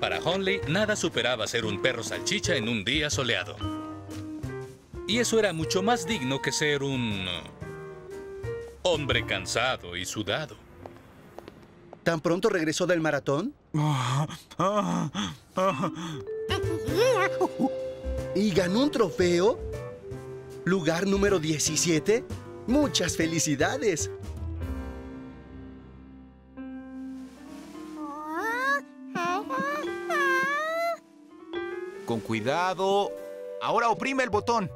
Para Honley, nada superaba ser un perro salchicha en un día soleado. Y eso era mucho más digno que ser un hombre cansado y sudado. ¿Tan pronto regresó del maratón? ¿Y ganó un trofeo? ¿Lugar número 17? ¡Muchas felicidades! Con cuidado. Ahora oprime el botón.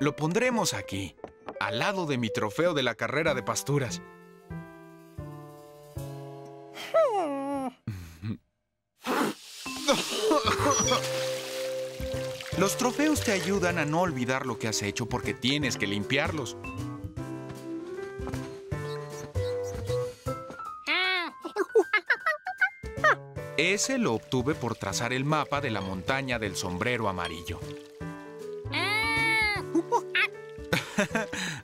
Lo pondremos aquí, al lado de mi trofeo de la carrera de pasturas. Los trofeos te ayudan a no olvidar lo que has hecho porque tienes que limpiarlos. Ese lo obtuve por trazar el mapa de la montaña del sombrero amarillo.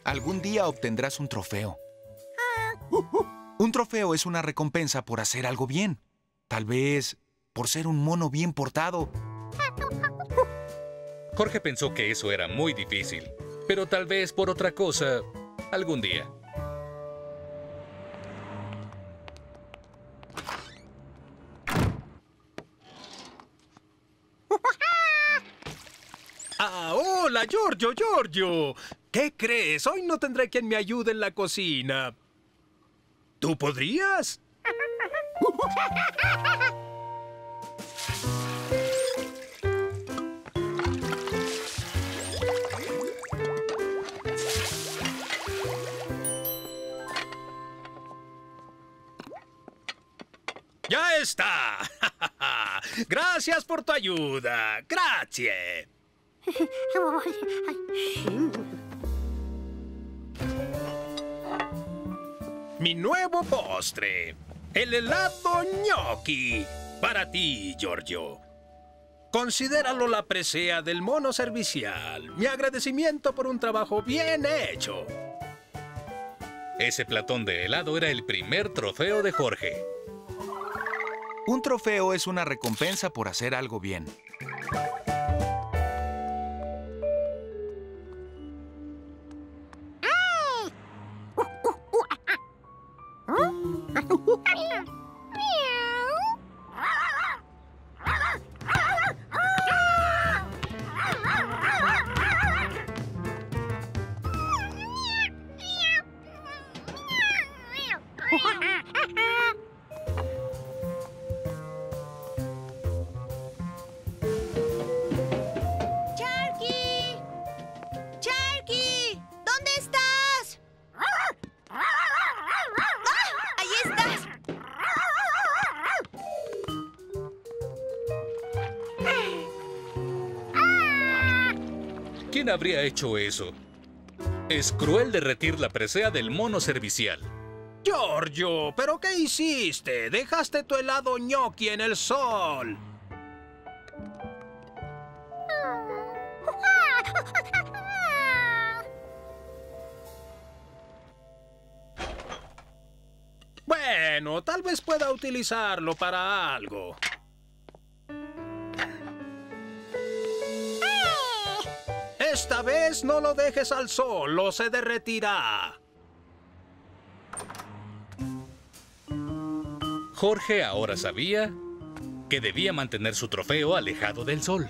Algún día obtendrás un trofeo. Un trofeo es una recompensa por hacer algo bien. Tal vez por ser un mono bien portado. Jorge pensó que eso era muy difícil, pero tal vez por otra cosa, algún día. ¡Hola, Giorgio! ¿Qué crees? Hoy no tendré quien me ayude en la cocina. ¿Tú podrías? ¡Ya está! Gracias por tu ayuda. Gracias. Mi nuevo postre, el helado Gnocchi, para ti, Giorgio. Considéralo la presea del mono servicial. Mi agradecimiento por un trabajo bien hecho. Ese platón de helado era el primer trofeo de Jorge. Un trofeo es una recompensa por hacer algo bien. ¿Quién habría hecho eso? Es cruel derretir la presea del mono servicial. Giorgio, ¿pero qué hiciste? Dejaste tu helado Gnocchi en el sol. Bueno, tal vez pueda utilizarlo para algo. Esta vez no lo dejes al sol, o se derretirá. Jorge ahora sabía que debía mantener su trofeo alejado del sol.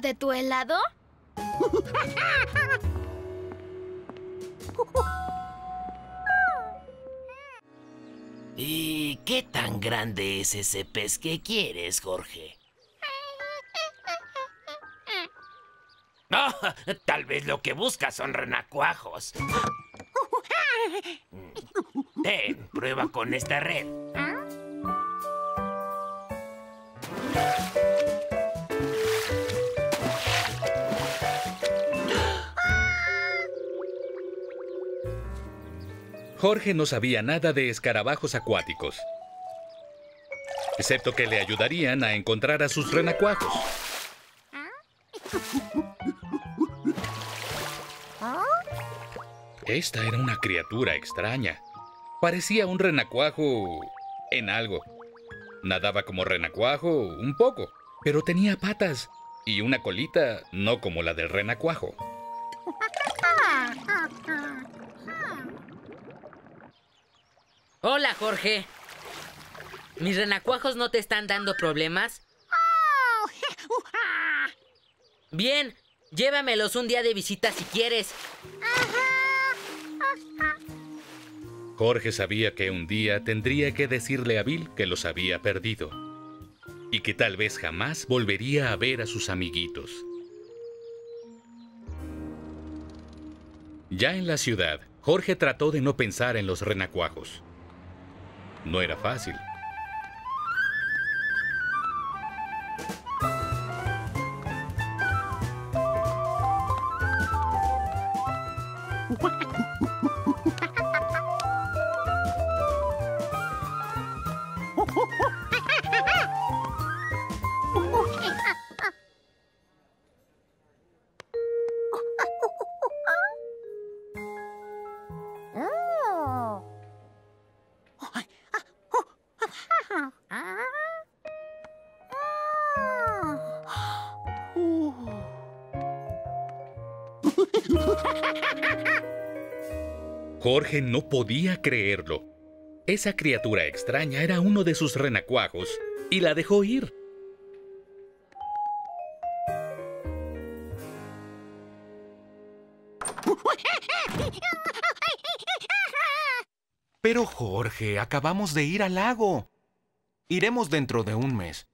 ¿De tu helado? ¿Y qué tan grande es ese pez que quieres, Jorge? Tal vez lo que buscas son renacuajos. Ten, prueba con esta red. Jorge no sabía nada de escarabajos acuáticos, excepto que le ayudarían a encontrar a sus renacuajos. Esta era una criatura extraña. Parecía un renacuajo en algo. Nadaba como renacuajo un poco, pero tenía patas y una colita no como la del renacuajo. Hola, Jorge. ¿Mis renacuajos no te están dando problemas? Bien, llévamelos un día de visita si quieres. Jorge sabía que un día tendría que decirle a Bill que los había perdido y que tal vez jamás volvería a ver a sus amiguitos. Ya en la ciudad, Jorge trató de no pensar en los renacuajos. No era fácil. Jorge no podía creerlo. Esa criatura extraña era uno de sus renacuajos y la dejó ir. Pero Jorge, acabamos de ir al lago. Iremos dentro de un mes.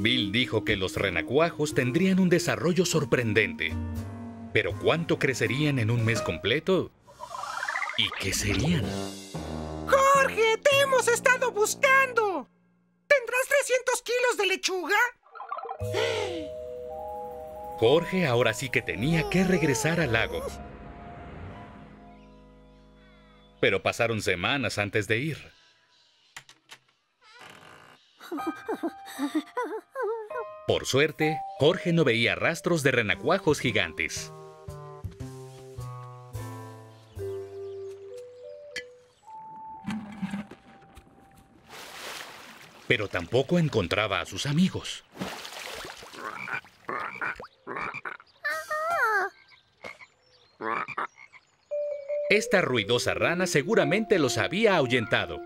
Bill dijo que los renacuajos tendrían un desarrollo sorprendente. Pero ¿cuánto crecerían en un mes completo? ¿Y qué serían? ¡Jorge, te hemos estado buscando! ¿Tendrás 300 kilos de lechuga? Jorge ahora sí que tenía que regresar al lago. Pero pasaron semanas antes de ir. Por suerte, Jorge no veía rastros de renacuajos gigantes. Pero tampoco encontraba a sus amigos. Esta ruidosa rana seguramente los había ahuyentado.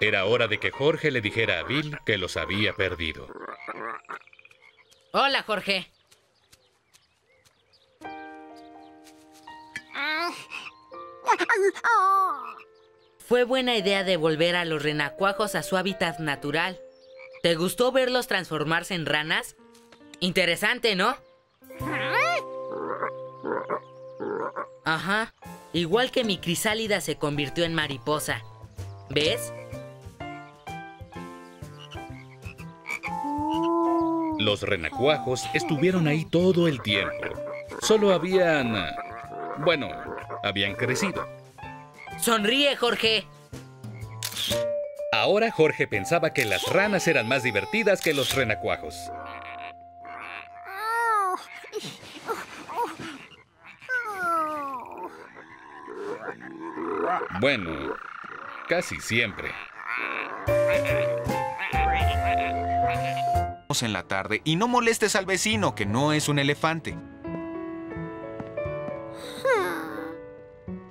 Era hora de que Jorge le dijera a Bill que los había perdido. Hola, Jorge. Fue buena idea devolver a los renacuajos a su hábitat natural. ¿Te gustó verlos transformarse en ranas? Interesante, ¿no? Ajá. Igual que mi crisálida se convirtió en mariposa. ¿Ves? Los renacuajos estuvieron ahí todo el tiempo. Solo habían... bueno, habían crecido. ¡Sonríe, Jorge! Ahora Jorge pensaba que las ranas eran más divertidas que los renacuajos. Bueno, casi siempre. En la tarde y no molestes al vecino, que no es un elefante.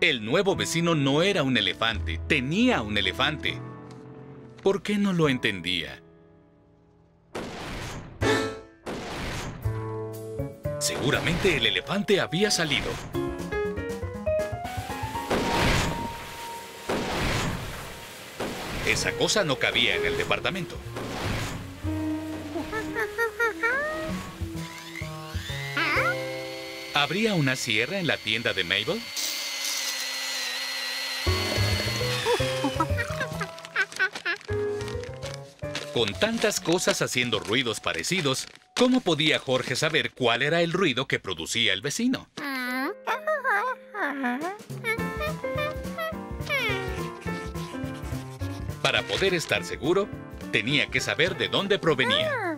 El nuevo vecino no era un elefante, tenía un elefante. ¿Por qué no lo entendía? Seguramente el elefante había salido. Esa cosa no cabía en el departamento. ¿Habría una sierra en la tienda de Mabel? Con tantas cosas haciendo ruidos parecidos, ¿cómo podía Jorge saber cuál era el ruido que producía el vecino? Para poder estar seguro, tenía que saber de dónde provenía.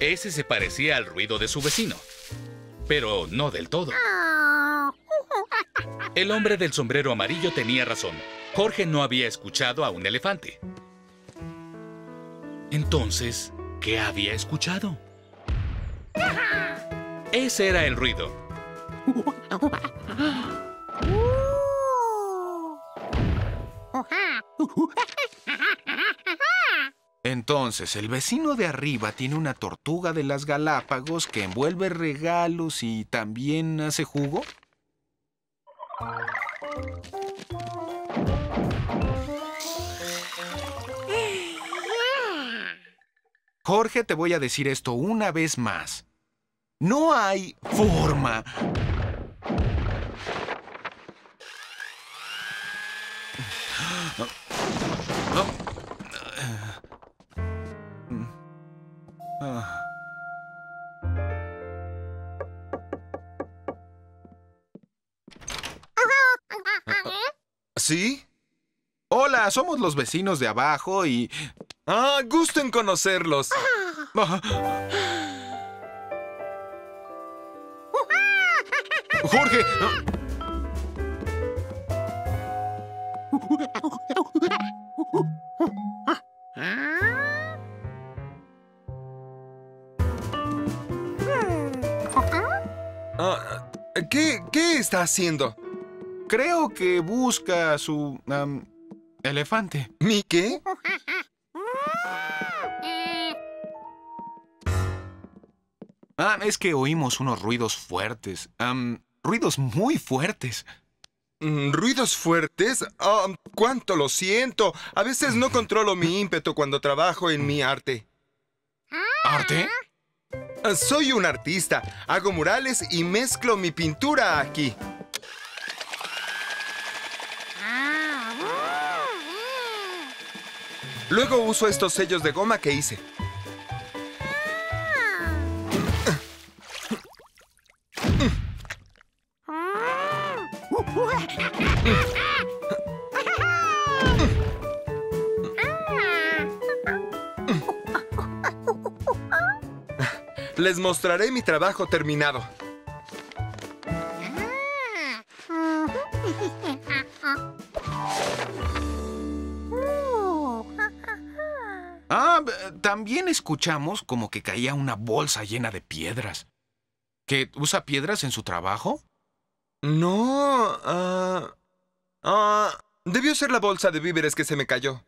Ese se parecía al ruido de su vecino, pero no del todo. El hombre del sombrero amarillo tenía razón. Jorge no había escuchado a un elefante. Entonces, ¿qué había escuchado? Ese era el ruido. Entonces, el vecino de arriba tiene una tortuga de las Galápagos que envuelve regalos y también hace jugo. Jorge, te voy a decir esto una vez más. No hay forma ¿Sí? Hola, somos los vecinos de abajo y... ¡Ah, gusto en conocerlos! ¡Jorge! ¿Qué está haciendo? Creo que busca su... elefante. ¿Mi qué? Ah, es que oímos unos ruidos fuertes. Ruidos muy fuertes. ¿Ruidos fuertes? Oh, ¡cuánto lo siento! A veces no controlo mi ímpetu cuando trabajo en mi arte. ¿Arte? Soy un artista. Hago murales y mezclo mi pintura aquí. Luego uso estos sellos de goma que hice. Les mostraré mi trabajo terminado. También escuchamos como que caía una bolsa llena de piedras. ¿Que usa piedras en su trabajo? No, debió ser la bolsa de víveres que se me cayó.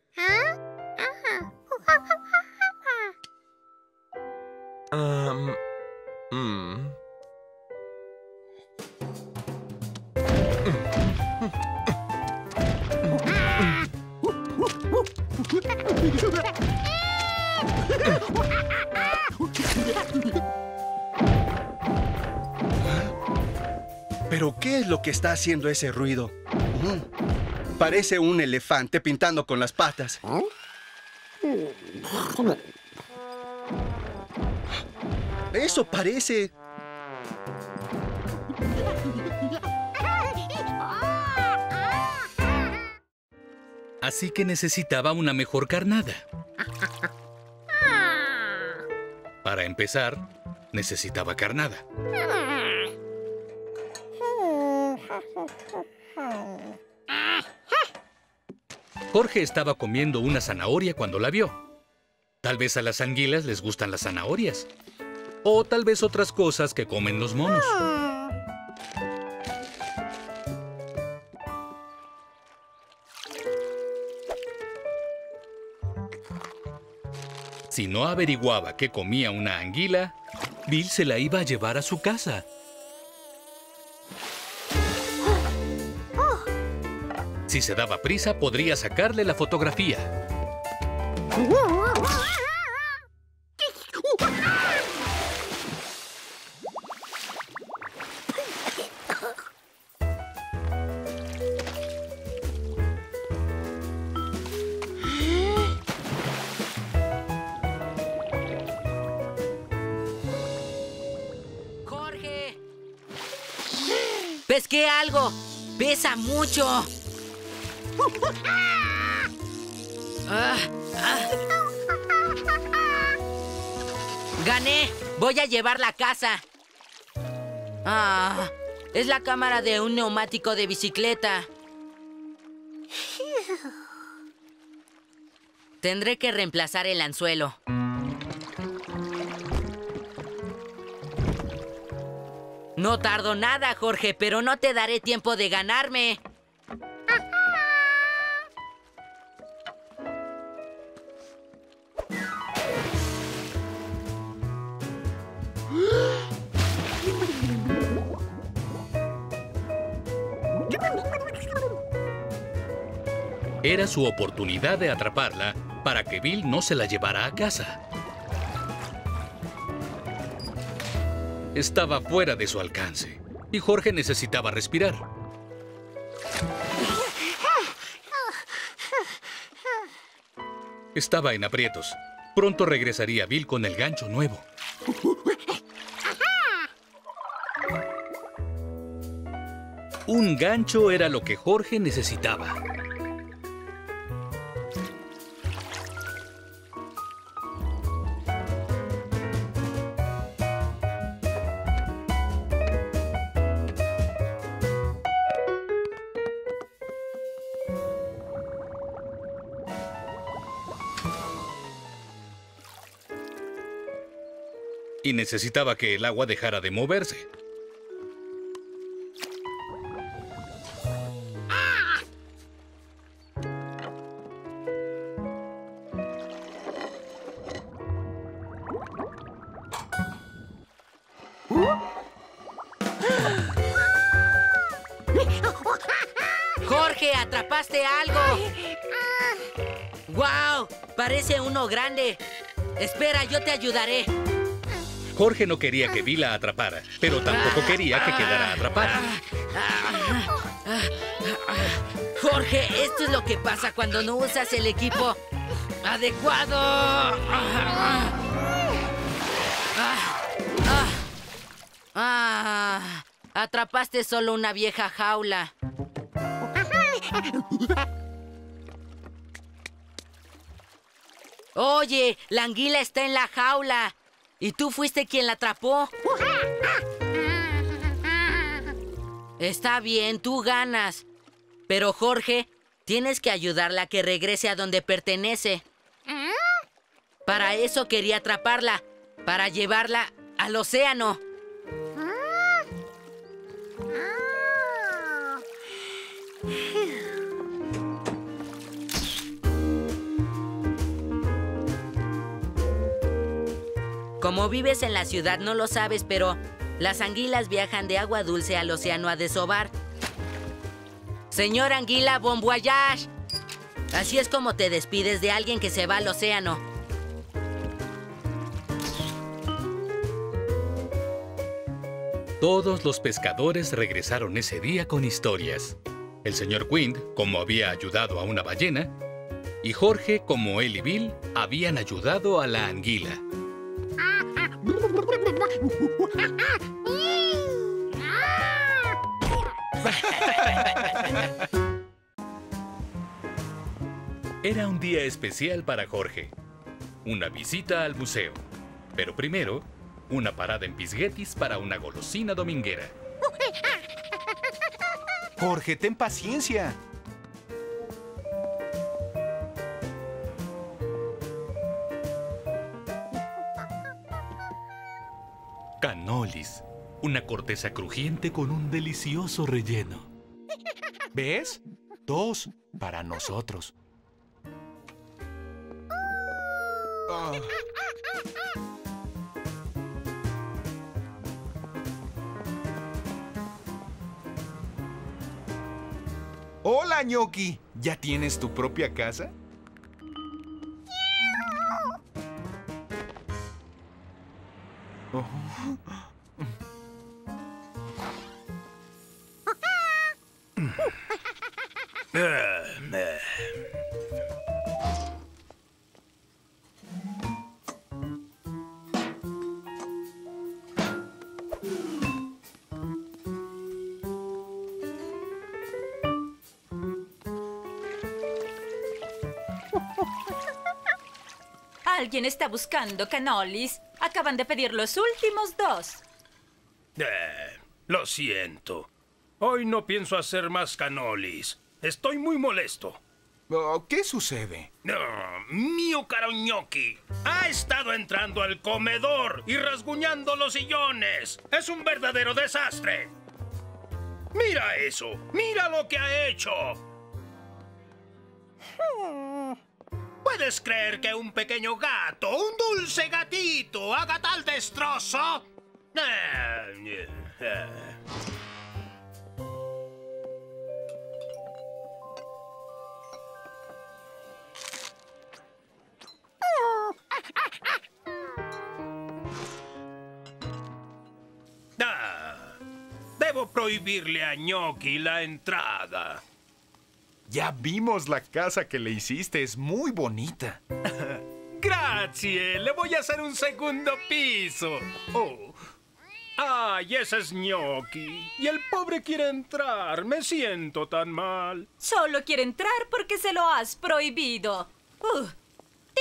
¿Pero qué es lo que está haciendo ese ruido? Parece un elefante pintando con las patas. Eso parece... Así que necesitaba una mejor carnada. Para empezar, necesitaba carnada. Jorge estaba comiendo una zanahoria cuando la vio. Tal vez a las anguilas les gustan las zanahorias. O tal vez otras cosas que comen los monos. Si no averiguaba qué comía una anguila, Bill se la iba a llevar a su casa. Si se daba prisa, podría sacarle la fotografía. ¡Pesqué algo! ¡Pesa mucho! ¡Gané! ¡Voy a llevarla a casa! ¡Ah! Es la cámara de un neumático de bicicleta. Tendré que reemplazar el anzuelo. No tardo nada, Jorge, pero no te daré tiempo de ganarme. Era su oportunidad de atraparla para que Bill no se la llevara a casa. Estaba fuera de su alcance y Jorge necesitaba respirar. Estaba en aprietos. Pronto regresaría Bill con el gancho nuevo. Un gancho era lo que Jorge necesitaba. Y necesitaba que el agua dejara de moverse. ¡Jorge, atrapaste algo! ¡Guau! Parece uno grande. Espera, yo te ayudaré. Jorge no quería que Bill la atrapara, pero tampoco quería que quedara atrapada. Jorge, esto es lo que pasa cuando no usas el equipo adecuado. Atrapaste solo una vieja jaula. Oye, la anguila está en la jaula. ¿Y tú fuiste quien la atrapó? Está bien, tú ganas. Pero, Jorge, tienes que ayudarla a que regrese a donde pertenece. Para eso quería atraparla, para llevarla al océano. Como vives en la ciudad no lo sabes, pero las anguilas viajan de agua dulce al océano a desovar. Señor anguila, bon voyage. Así es como te despides de alguien que se va al océano. Todos los pescadores regresaron ese día con historias. El señor Quint, como había ayudado a una ballena, y Jorge, como él y Bill, habían ayudado a la anguila. Era un día especial para Jorge. Una visita al museo. Pero primero, una parada en Pisquetis para una golosina dominguera. Jorge, ten paciencia. Canolis, una corteza crujiente con un delicioso relleno. ¿Ves? Dos para nosotros. Oh. ¡Hola, Gnocchi! ¿Ya tienes tu propia casa? Alguien está buscando canolis. Acaban de pedir los últimos dos. Lo siento. Hoy no pienso hacer más canolis. Estoy muy molesto. ¿Qué sucede? Mio caro Gnocchi ha estado entrando al comedor y rasguñando los sillones. Es un verdadero desastre. ¡Mira eso! ¡Mira lo que ha hecho! ¿Puedes creer que un pequeño gato, un dulce gatito, haga tal destrozo? Debo prohibirle a Gnocchi la entrada. Ya vimos la casa que le hiciste. Es muy bonita. Gracias. Le voy a hacer un segundo piso. Oh. Ay, ese es Gnocchi. Y el pobre quiere entrar. Me siento tan mal. Solo quiere entrar porque se lo has prohibido.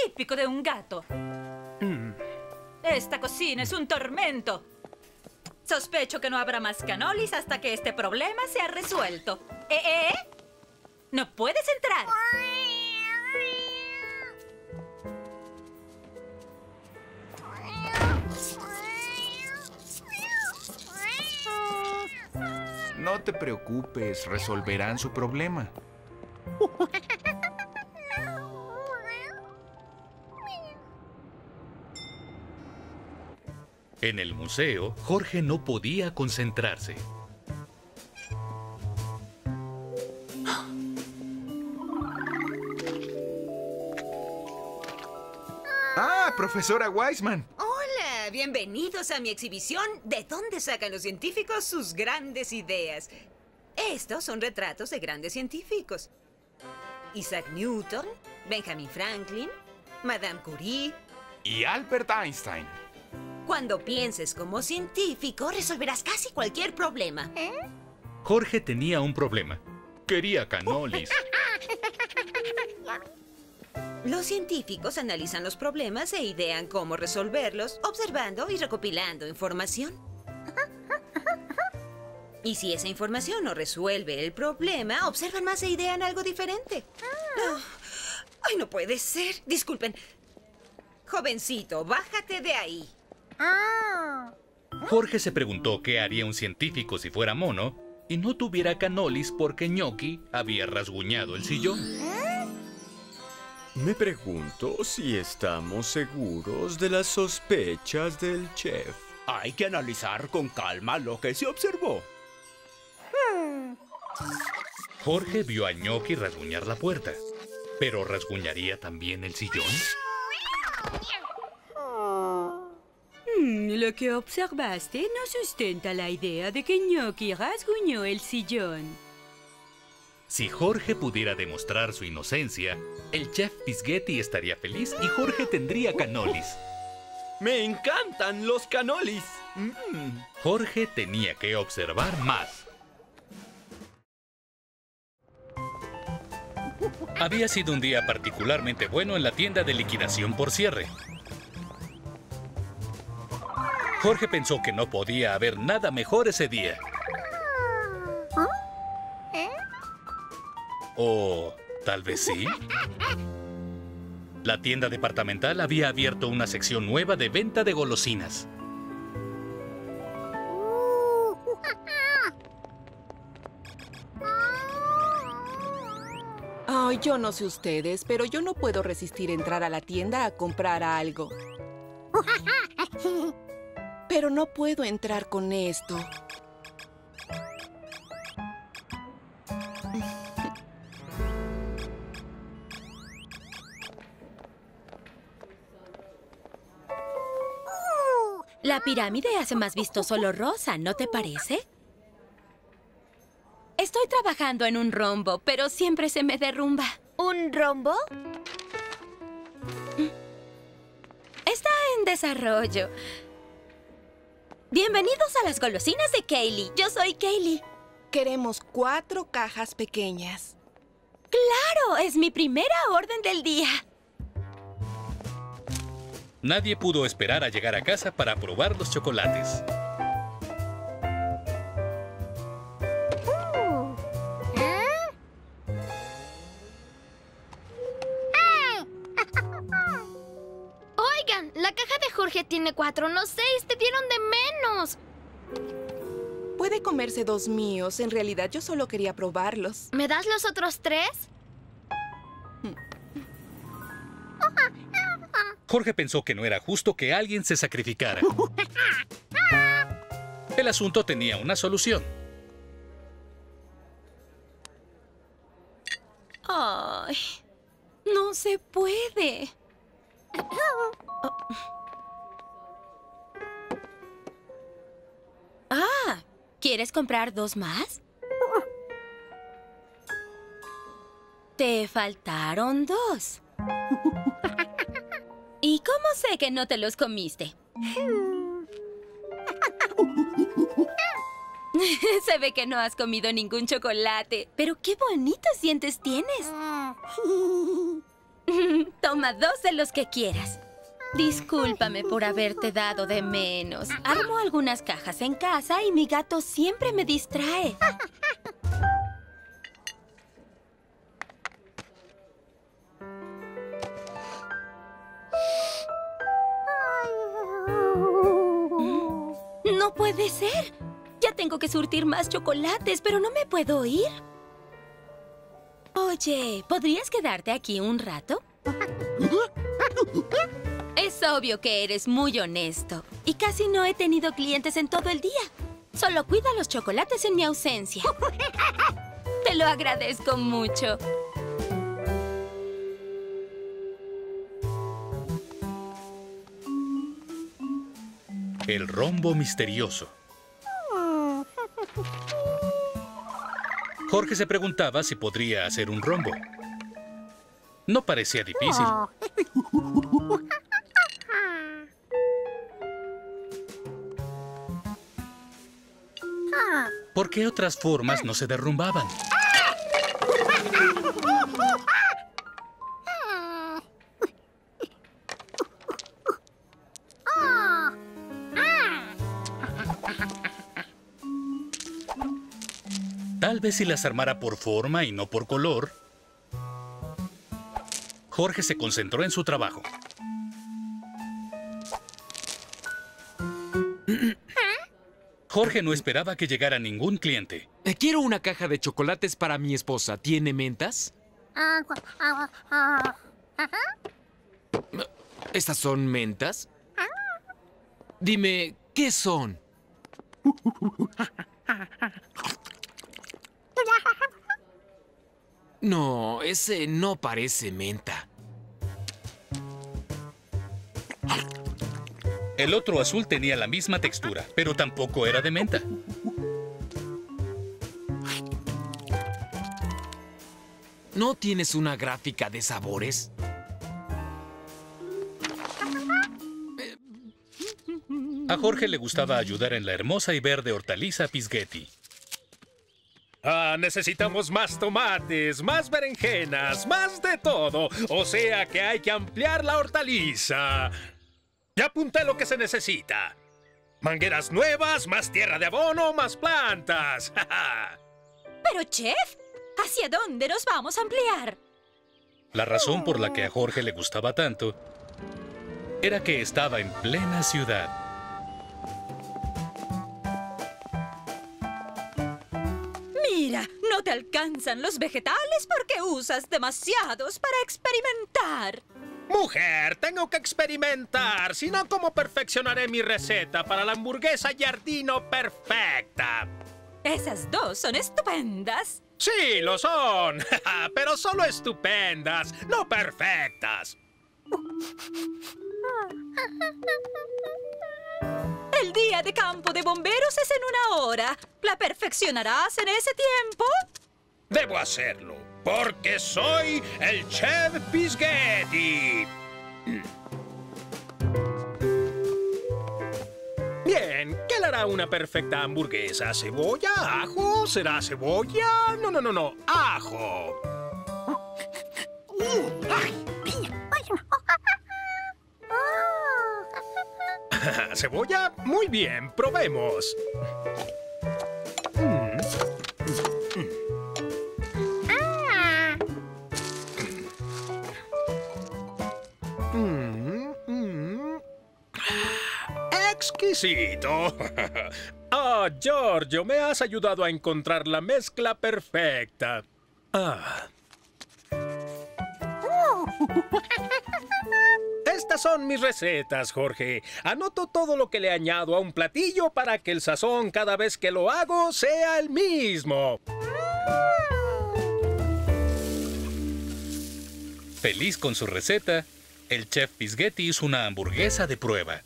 Típico de un gato. Esta cocina es un tormento. Sospecho que no habrá más canolis hasta que este problema sea resuelto. ¡No puedes entrar! No te preocupes, resolverán su problema. En el museo, Jorge no podía concentrarse. ¡Ah, profesora Wiseman! ¡Hola! Bienvenidos a mi exhibición de dónde sacan los científicos sus grandes ideas. Estos son retratos de grandes científicos. Isaac Newton, Benjamin Franklin, Madame Curie... y Albert Einstein. Cuando pienses como científico, resolverás casi cualquier problema. Jorge tenía un problema. Quería canolis. Los científicos analizan los problemas e idean cómo resolverlos, observando y recopilando información. Y si esa información no resuelve el problema, observan más e idean algo diferente. ¡Ay, no puede ser! Disculpen. Jovencito, bájate de ahí. Jorge se preguntó qué haría un científico si fuera mono y no tuviera canolis porque Gnocchi había rasguñado el sillón. Me pregunto si estamos seguros de las sospechas del chef. Hay que analizar con calma lo que se observó. Jorge vio a Gnocchi rasguñar la puerta, pero ¿rasguñaría también el sillón? Lo que observaste no sustenta la idea de que Gnocchi rasguñó el sillón. Si Jorge pudiera demostrar su inocencia, el chef Pisghetti estaría feliz y Jorge tendría canolis. ¡Me encantan los canolis! Jorge tenía que observar más. Había sido un día particularmente bueno en la tienda de liquidación por cierre. Jorge pensó que no podía haber nada mejor ese día. O tal vez sí. La tienda departamental había abierto una sección nueva de venta de golosinas. Ay, yo no sé ustedes, pero yo no puedo resistir entrar a la tienda a comprar algo. Pero no puedo entrar con esto. La pirámide hace más vistoso lo rosa, ¿no te parece? Estoy trabajando en un rombo, pero siempre se me derrumba. ¿Un rombo? Está en desarrollo. Bienvenidos a las golosinas de Kaylee. Yo soy Kaylee. Queremos 4 cajas pequeñas. ¡Claro! Es mi primera orden del día. Nadie pudo esperar a llegar a casa para probar los chocolates. Oigan, la caja de Jorge tiene 4, no 6. Te dieron de menos. Puede comerse 2 míos. En realidad, yo solo quería probarlos. ¿Me das los otros 3? Jorge pensó que no era justo que alguien se sacrificara. El asunto tenía una solución. Ay, no se puede. Oh. Ah, ¿quieres comprar 2 más? Te faltaron 2. ¿Y cómo sé que no te los comiste? Se ve que no has comido ningún chocolate. Pero qué bonitos dientes tienes. Toma 2 de los que quieras. Discúlpame por haberte dado de menos. Armo algunas cajas en casa y mi gato siempre me distrae. ¡No puede ser! Ya tengo que surtir más chocolates, pero no me puedo ir. Oye, ¿podrías quedarte aquí un rato? Es obvio que eres muy honesto. Y casi no he tenido clientes en todo el día. Solo cuida los chocolates en mi ausencia. Te lo agradezco mucho. El rombo misterioso. Jorge se preguntaba si podría hacer un rombo. No parecía difícil. ¿Por qué otras formas no se derrumbaban? Tal vez si las armara por forma y no por color. Jorge se concentró en su trabajo. Jorge no esperaba que llegara ningún cliente. Quiero una caja de chocolates para mi esposa. ¿Tiene mentas? ¿Estas son mentas? Dime, ¿qué son? No, ese no parece menta. El otro azul tenía la misma textura, pero tampoco era de menta. ¿No tienes una gráfica de sabores? A Jorge le gustaba ayudar en la hermosa y verde hortaliza Pisghetti. Ah, necesitamos más tomates, más berenjenas, más de todo. O sea que hay que ampliar la hortaliza. Ya apunté lo que se necesita. Mangueras nuevas, más tierra de abono, más plantas. Pero, chef, ¿hacia dónde nos vamos a ampliar? La razón por la que a Jorge le gustaba tanto era que estaba en plena ciudad. Mira, no te alcanzan los vegetales porque usas demasiados para experimentar. Mujer, tengo que experimentar. Si no, ¿cómo perfeccionaré mi receta para la hamburguesa giardino perfecta? Esas 2 son estupendas. Sí, lo son. Pero solo estupendas, no perfectas. El día de campo de bomberos es en 1 hora. ¿La perfeccionarás en ese tiempo? Debo hacerlo, porque soy el Chef Pisghetti. Bien, ¿qué le hará una perfecta hamburguesa? ¿Cebolla? ¿Ajo? ¿Será cebolla? No, ajo. ¿Cebolla? Muy bien, probemos. ¡Exquisito! ¡Ah, Giorgio, me has ayudado a encontrar la mezcla perfecta! Ah. Estas son mis recetas, Jorge. Anoto todo lo que le añado a un platillo para que el sazón cada vez que lo hago sea el mismo. Feliz con su receta, el chef Pisghetti hizo una hamburguesa de prueba.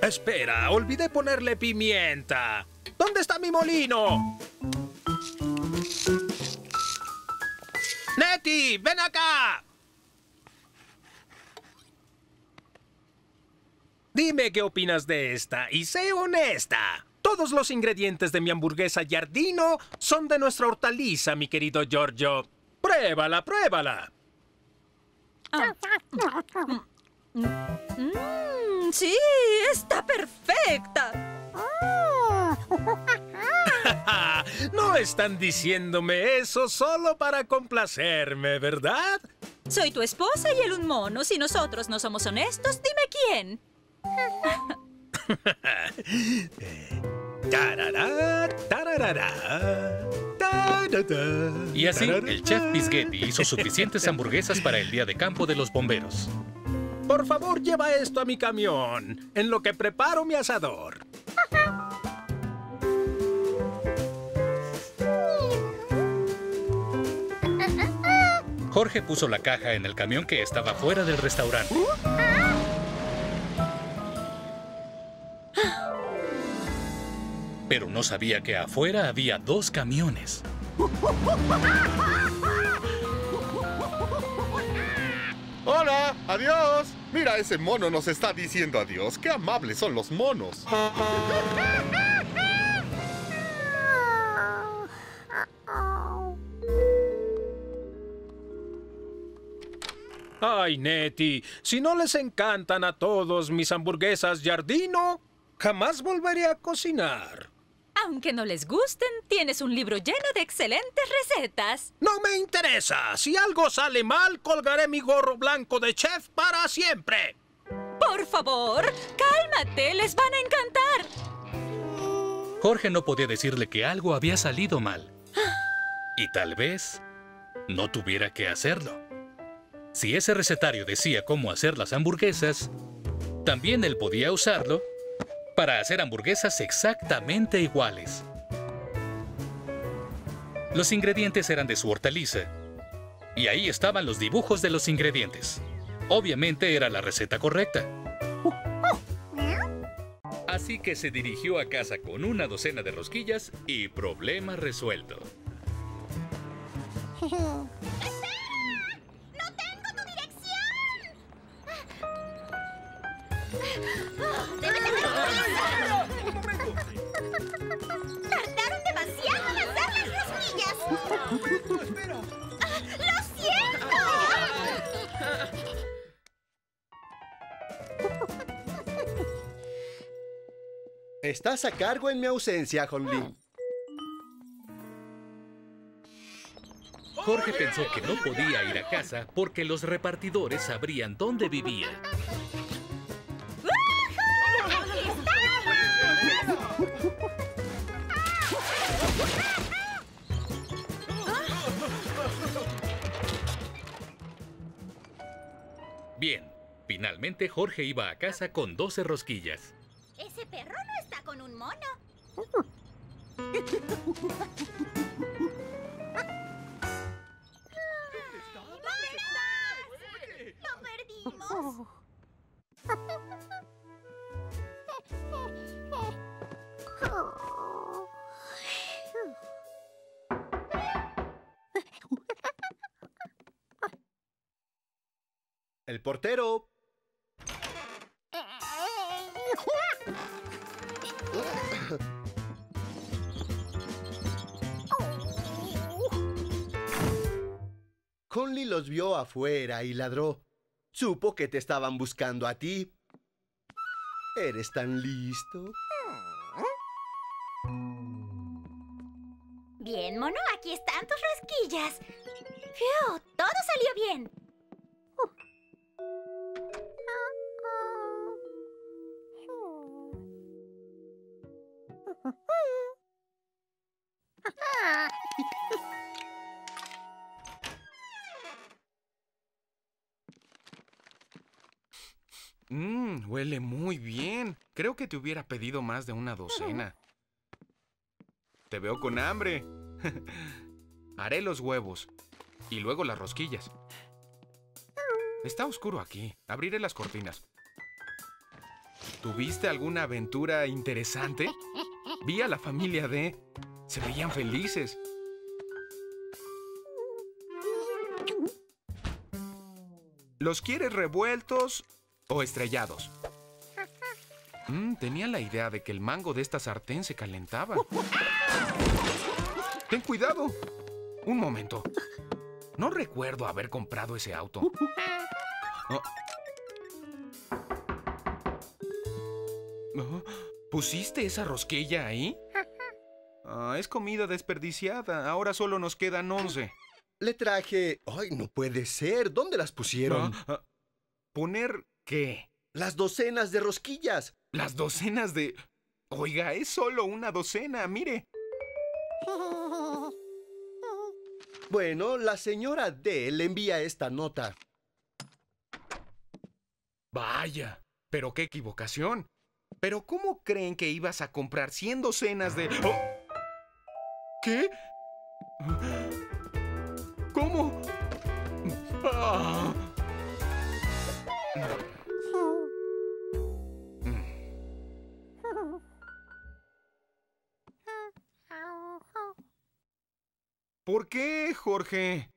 Espera, olvidé ponerle pimienta. ¿Dónde está mi molino? ¡Netty, ven acá! Dime qué opinas de esta y sé honesta. Todos los ingredientes de mi hamburguesa giardino son de nuestra hortaliza, mi querido Giorgio. ¡Pruébala, pruébala! ¡Sí! ¡Está perfecta! No están diciéndome eso solo para complacerme, ¿verdad? Soy tu esposa y él un mono. Si nosotros no somos honestos, dime quién. Y así, el chef Pisghetti hizo suficientes hamburguesas para el día de campo de los bomberos. Por favor, lleva esto a mi camión, en lo que preparo mi asador. Jorge puso la caja en el camión que estaba fuera del restaurante. Pero no sabía que afuera había dos camiones. ¡Hola! ¡Adiós! Mira, ese mono nos está diciendo adiós. ¡Qué amables son los monos! ¡Ay, Netty! Si no les encantan a todos mis hamburguesas giardino, jamás volveré a cocinar. Aunque no les gusten, tienes un libro lleno de excelentes recetas. ¡No me interesa! Si algo sale mal, colgaré mi gorro blanco de chef para siempre. ¡Por favor! ¡Cálmate! ¡Les van a encantar! Jorge no podía decirle que algo había salido mal. Y tal vez no tuviera que hacerlo. Si ese recetario decía cómo hacer las hamburguesas, también él podía usarlo para hacer hamburguesas exactamente iguales. Los ingredientes eran de su hortaliza, y ahí estaban los dibujos de los ingredientes. Obviamente era la receta correcta. Así que se dirigió a casa con una docena de rosquillas y problema resuelto. ¡Tardaron demasiado en hacer las rosquillas! ¡Lo siento! Estás a cargo en mi ausencia, Honley. Jorge pensó que no podía ir a casa porque los repartidores sabrían dónde vivía. Bien, finalmente Jorge iba a casa con 12 rosquillas. Ese perro no está con un mono. ¡Vámonos! ¡Lo perdimos! ¡El portero! Honley los vio afuera y ladró. Supo que te estaban buscando a ti. ¿Eres tan listo? Bien, mono, aquí están tus rosquillas. ¡Fiu! ¡Todo salió bien! Huele muy bien. Creo que te hubiera pedido más de una docena. Te veo con hambre. Haré los huevos y luego las rosquillas. Está oscuro aquí. Abriré las cortinas. ¿Tuviste alguna aventura interesante? Vi a la familia D. Se veían felices. ¿Los quieres revueltos o estrellados? Tenía la idea de que el mango de esta sartén se calentaba. ¡Ten cuidado! Un momento. No recuerdo haber comprado ese auto. ¿Pusiste esa rosquilla ahí? Es comida desperdiciada. Ahora solo nos quedan 11. Le traje... ¡Ay, no puede ser! ¿Dónde las pusieron? ¿Poner qué? Las docenas de rosquillas. Las docenas de... Oiga, es solo una docena, mire. Bueno, la señora D le envía esta nota. Vaya, pero qué equivocación. Pero ¿cómo creen que ibas a comprar 100 docenas de... ¡Oh! ¿Qué? ¿Cómo? ¡Ah! ¿Por qué, Jorge?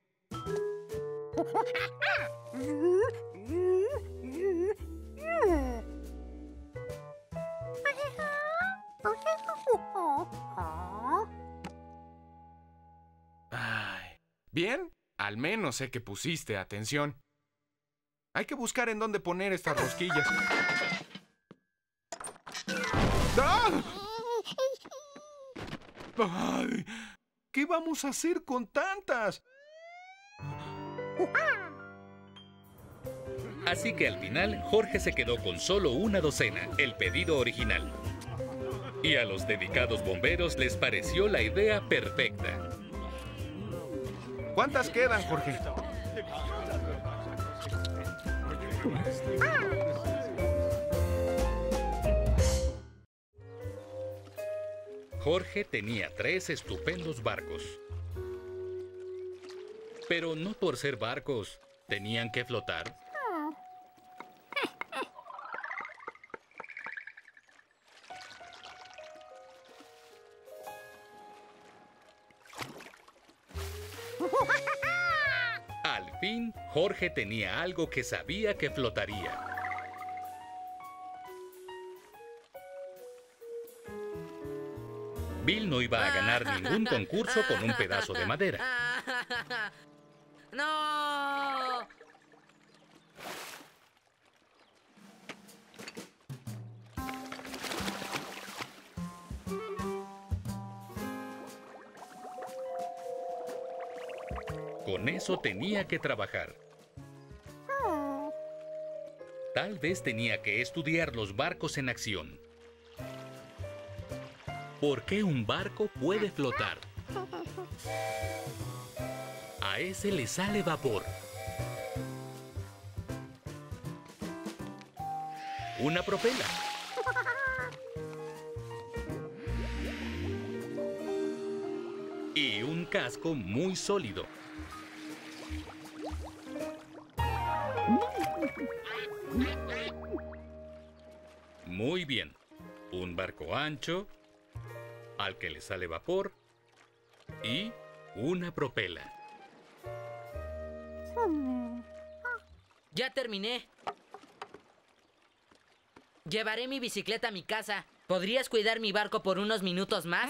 Ay, bien, al menos sé que pusiste atención. Hay que buscar en dónde poner estas rosquillas. ¡Ah! ¡Ay! ¿Qué vamos a hacer con tantas? Así que al final, Jorge se quedó con solo una docena, el pedido original. Y a los dedicados bomberos les pareció la idea perfecta. ¿Cuántas quedan, Jorge? Jorge tenía 3 estupendos barcos. Pero no por ser barcos, tenían que flotar. Al fin, Jorge tenía algo que sabía que flotaría. Bill no iba a ganar ningún concurso con un pedazo de madera. ¡No! Con eso tenía que trabajar. Tal vez tenía que estudiar los barcos en acción. ¿Por qué un barco puede flotar? A ese le sale vapor. Una propela. Y un casco muy sólido. Muy bien. Un barco ancho... al que le sale vapor y una propela. Ya terminé. Llevaré mi bicicleta a mi casa. ¿Podrías cuidar mi barco por unos minutos más?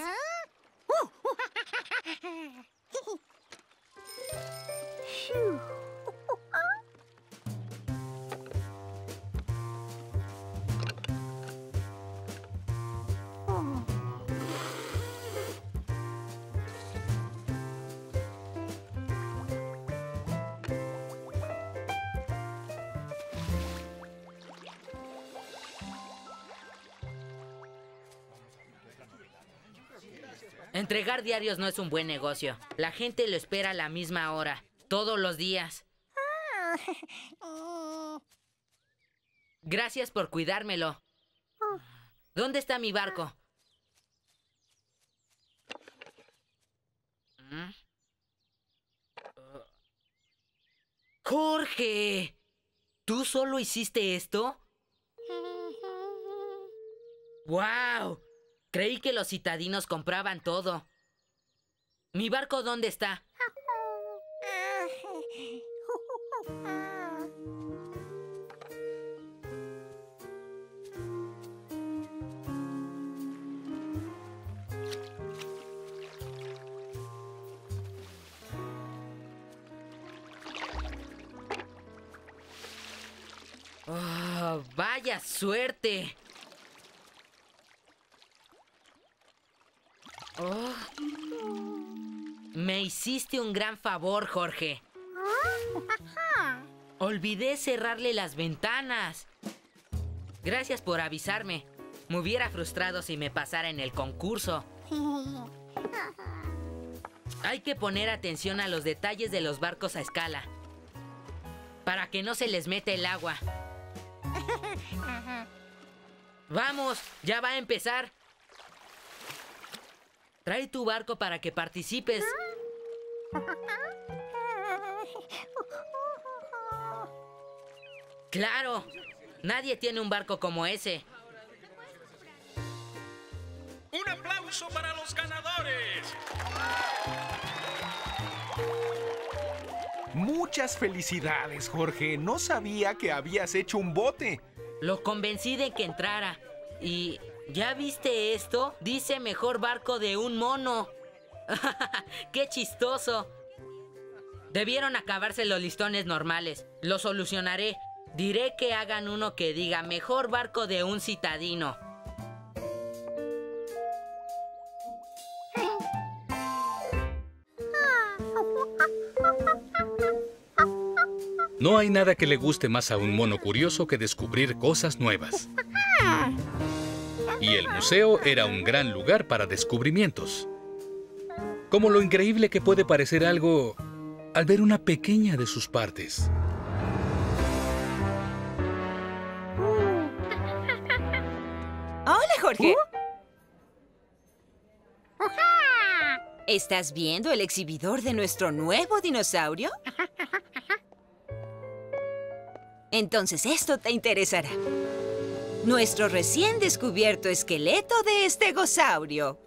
Entregar diarios no es un buen negocio. La gente lo espera a la misma hora, todos los días. Gracias por cuidármelo. ¿Dónde está mi barco? ¡Jorge! ¿Tú solo hiciste esto? ¡Wow! Creí que los citadinos compraban todo. ¿Mi barco dónde está? Oh, ¡vaya suerte! Oh. Me hiciste un gran favor, Jorge. Olvidé cerrarle las ventanas. Gracias por avisarme. Me hubiera frustrado si me pasara en el concurso. Hay que poner atención a los detalles de los barcos a escala, para que no se les meta el agua. ¡Vamos! ¡Ya va a empezar! Trae tu barco para que participes. ¡Claro! Nadie tiene un barco como ese. ¡Un aplauso para los ganadores! Muchas felicidades, Jorge. No sabía que habías hecho un bote. Lo convencí de que entrara. Y... ¿ya viste esto? Dice mejor barco de un mono. ¡Qué chistoso! Debieron acabarse los listones normales. Lo solucionaré. Diré que hagan uno que diga mejor barco de un citadino. No hay nada que le guste más a un mono curioso que descubrir cosas nuevas. Y el museo era un gran lugar para descubrimientos. Como lo increíble que puede parecer algo al ver una pequeña de sus partes. ¡Hola, Jorge! ¿Estás viendo el exhibidor de nuestro nuevo dinosaurio? Entonces esto te interesará. Nuestro recién descubierto esqueleto de estegosaurio.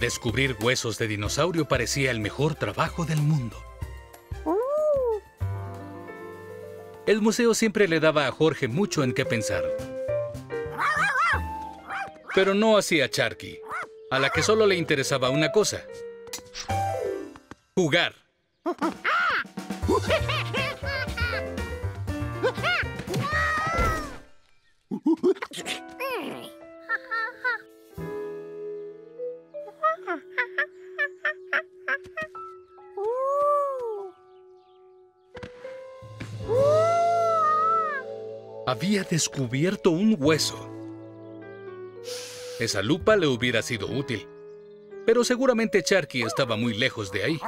Descubrir huesos de dinosaurio parecía el mejor trabajo del mundo. El museo siempre le daba a Jorge mucho en qué pensar. Pero no hacía Charky, a la que solo le interesaba una cosa. Jugar. Había descubierto un hueso. Esa lupa le hubiera sido útil, pero seguramente Charky estaba muy lejos de ahí.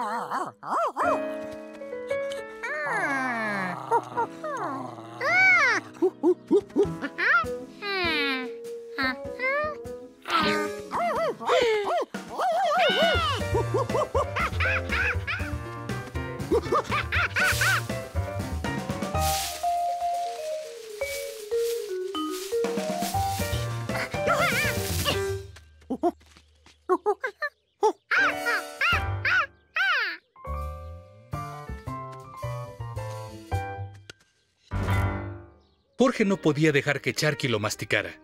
Jorge no podía dejar que Charky lo masticara.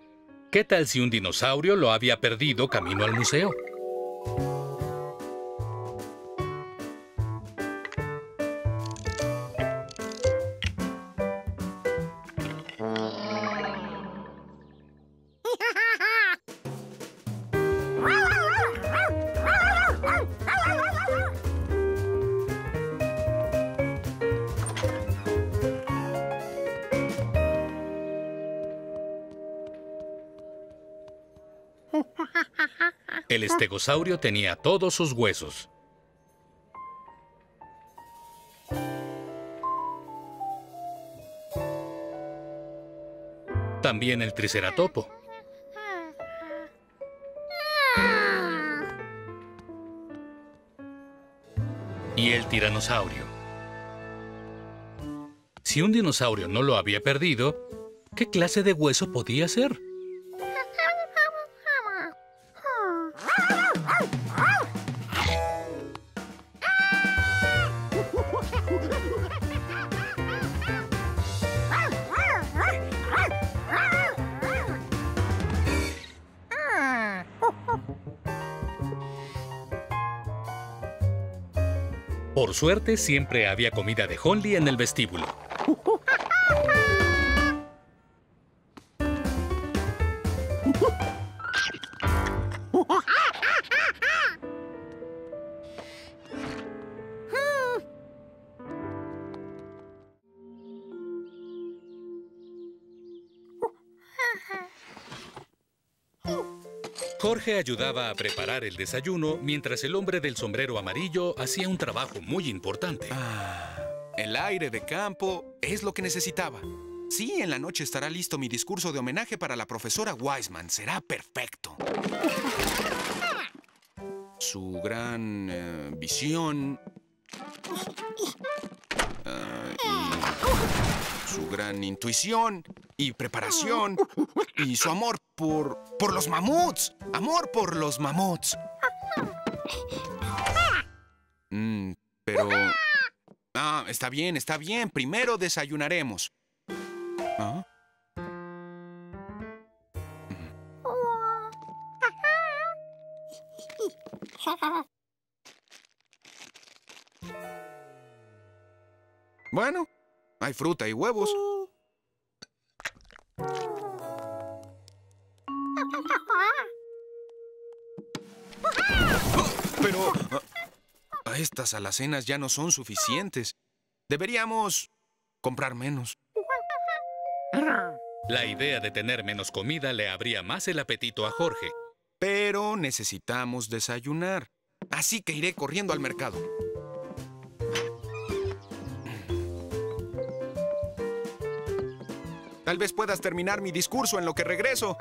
¿Qué tal si un dinosaurio lo había perdido camino al museo? El estegosaurio tenía todos sus huesos. También el triceratopo. Y el tiranosaurio. Si un dinosaurio no lo había perdido, ¿qué clase de hueso podía ser? Por suerte, siempre había comida de Honley en el vestíbulo. Jorge ayudaba a preparar el desayuno mientras el hombre del sombrero amarillo hacía un trabajo muy importante. El aire de campo es lo que necesitaba. Sí, en la noche estará listo mi discurso de homenaje para la profesora Wiseman. Será perfecto. Su gran visión... y su gran intuición y preparación y su amor por los mamuts. Amor por los mamuts. Pero... está bien, está bien. Primero desayunaremos. ¿Ah? Bueno, hay fruta y huevos. Pero estas alacenas ya no son suficientes. Deberíamos comprar menos. La idea de tener menos comida le abría más el apetito a Jorge. Pero necesitamos desayunar. Así que iré corriendo al mercado. Tal vez puedas terminar mi discurso en lo que regreso.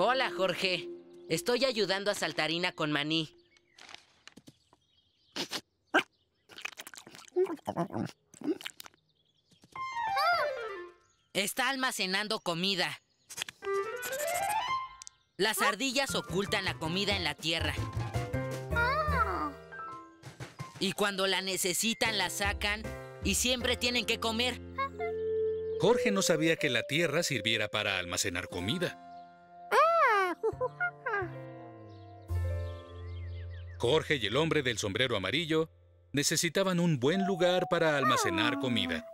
Hola, Jorge. Estoy ayudando a Saltarina con maní. Está almacenando comida. Las ardillas ocultan la comida en la tierra. Y cuando la necesitan, la sacan y siempre tienen que comer. Jorge no sabía que la tierra sirviera para almacenar comida. Jorge y el hombre del sombrero amarillo necesitaban un buen lugar para almacenar comida.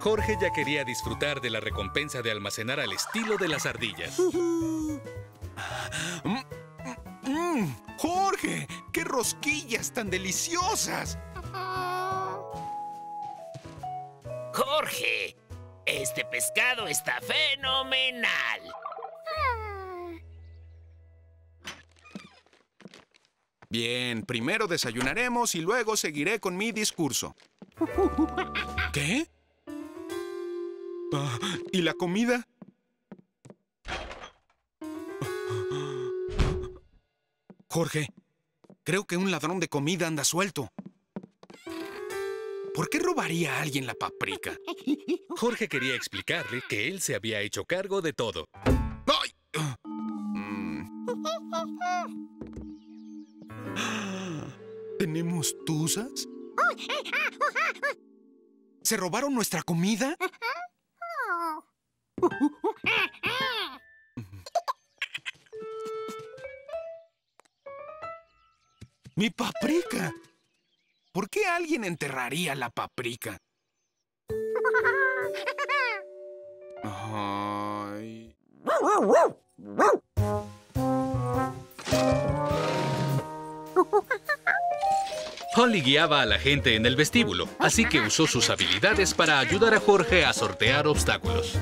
Jorge ya quería disfrutar de la recompensa de almacenar al estilo de las ardillas. ¡Jorge! ¡Qué rosquillas tan deliciosas! ¡Jorge! ¡Este pescado está fenomenal! Bien, primero desayunaremos y luego seguiré con mi discurso. ¿Qué? ¿Y la comida? Jorge, creo que un ladrón de comida anda suelto. ¿Por qué robaría a alguien la paprika? Jorge quería explicarle que él se había hecho cargo de todo. ¡Ay! ¿Tenemos tuzas? ¿Se robaron nuestra comida? ¡Mi paprika! ¿Por qué alguien enterraría la paprika? Ay. Holly guiaba a la gente en el vestíbulo, así que usó sus habilidades para ayudar a Jorge a sortear obstáculos.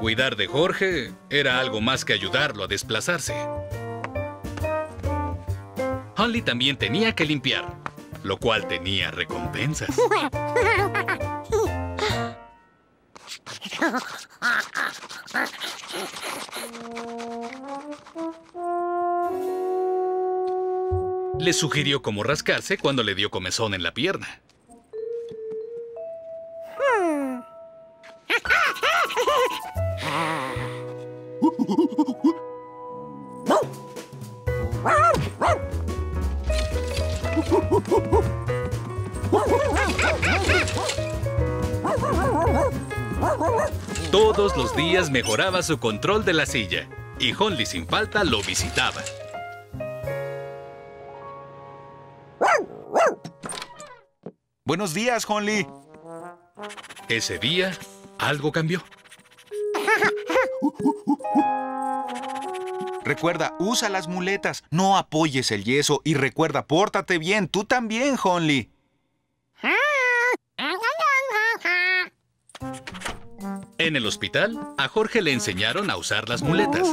Cuidar de Jorge era algo más que ayudarlo a desplazarse. Honley también tenía que limpiar, lo cual tenía recompensas. Le sugirió cómo rascarse cuando le dio comezón en la pierna. Todos los días mejoraba su control de la silla y Honley sin falta lo visitaba. Buenos días, Honley. Ese día algo cambió. Recuerda, usa las muletas, no apoyes el yeso y recuerda, pórtate bien, tú también, Honley. En el hospital, a Jorge le enseñaron a usar las muletas.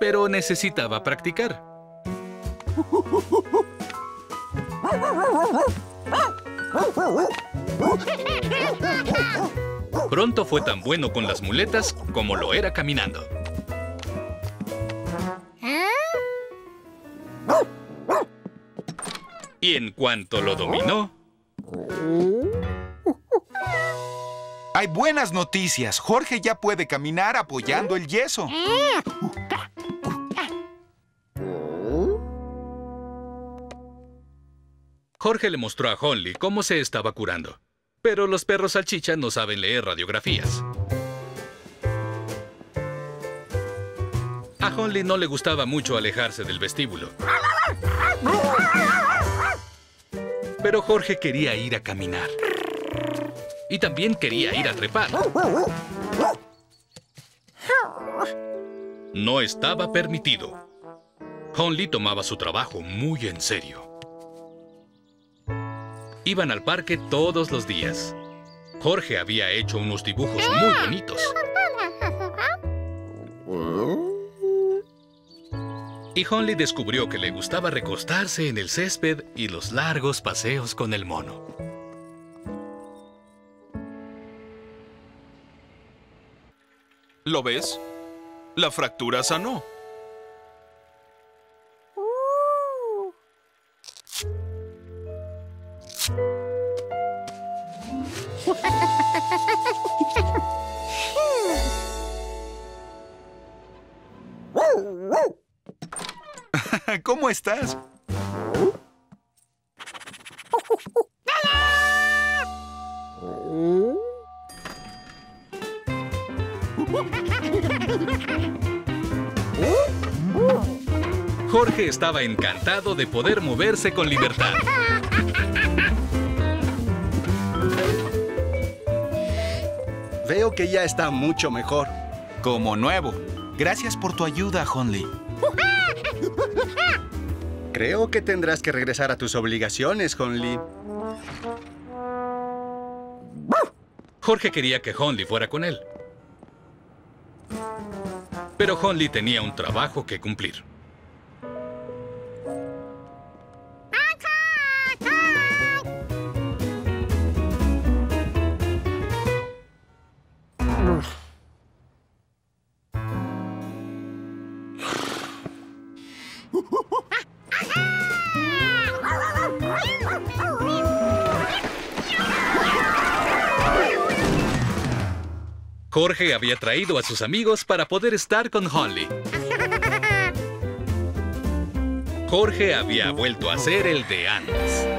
Pero necesitaba practicar. Pronto fue tan bueno con las muletas como lo era caminando. Y en cuanto lo dominó... Hay buenas noticias. Jorge ya puede caminar apoyando el yeso. Jorge le mostró a Honley cómo se estaba curando. Pero los perros salchicha no saben leer radiografías. A Honley no le gustaba mucho alejarse del vestíbulo. Pero Jorge quería ir a caminar. Y también quería ir a trepar. No estaba permitido. Honley tomaba su trabajo muy en serio. Iban al parque todos los días. Jorge había hecho unos dibujos muy bonitos. Y Honley descubrió que le gustaba recostarse en el césped y los largos paseos con el mono. ¿Lo ves? La fractura sanó. ¿Cómo estás? Jorge estaba encantado de poder moverse con libertad. Veo que ya está mucho mejor. Como nuevo. Gracias por tu ayuda, Honley. Creo que tendrás que regresar a tus obligaciones, Honley. Jorge quería que Honley fuera con él. Pero Honley tenía un trabajo que cumplir. Jorge había traído a sus amigos para poder estar con Honley. Jorge había vuelto a ser el de antes.